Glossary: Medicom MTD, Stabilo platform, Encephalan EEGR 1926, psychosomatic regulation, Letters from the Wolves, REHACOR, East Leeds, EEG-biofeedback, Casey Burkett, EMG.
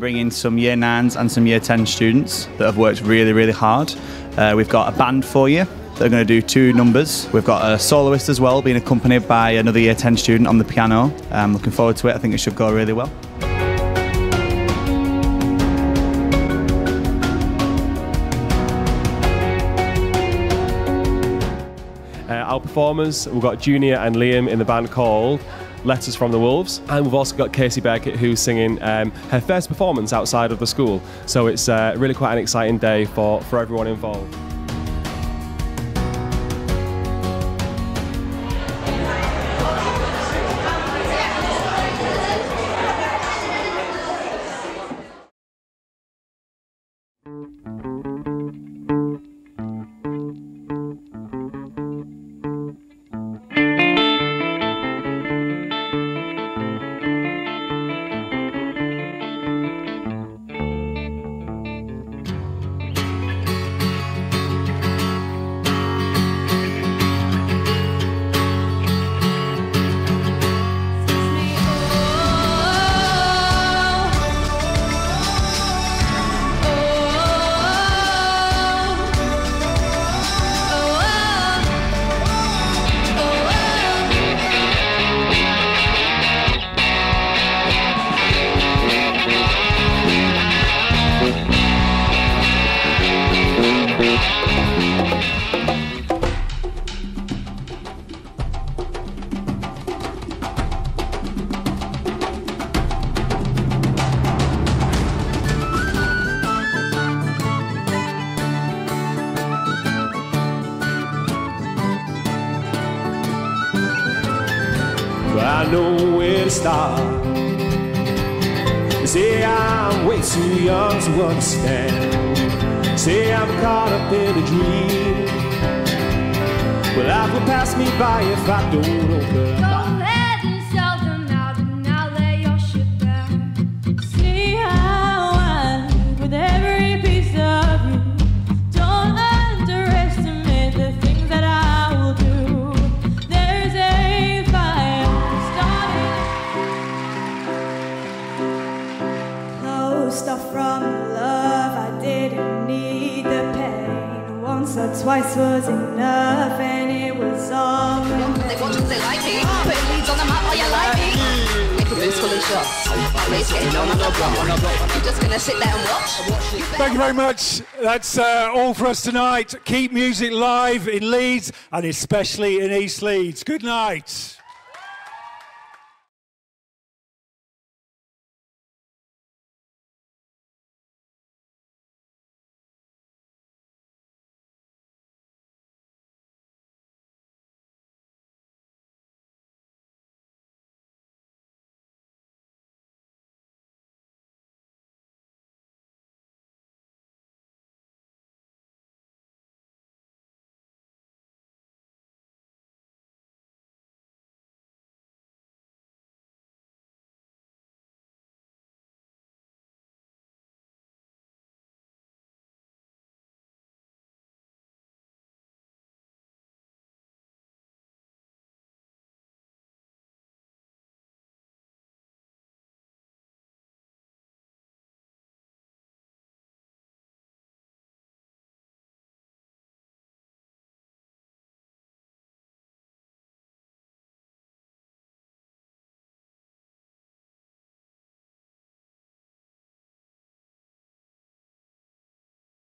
bring in some Year 9s and some Year 10 students that have worked really, really hard. We've got a band for you that are going to do two numbers. We've got a soloist as well, being accompanied by another Year 10 student on the piano. I'm looking forward to it. I think it should go really well. Our performers, we've got Junior and Liam in the band called Letters from the Wolves, and we've also got Casey Burkett, who's singing her first performance outside of the school. So it's really quite an exciting day for everyone involved. I know where to start. Say I'm way too young to understand. Say I'm caught up in a dream. Well, life will pass me by if I don't open up. Stuff from love, I didn't need the pain. Once or twice was enough, and it was all. They want you to like me, put Leeds on the map, are you like me? They could boost full of shots. Leeds getting on another block. You're just gonna sit there and watch. Thank you very much. That's all for us tonight. Keep music live in Leeds and especially in East Leeds. Good night.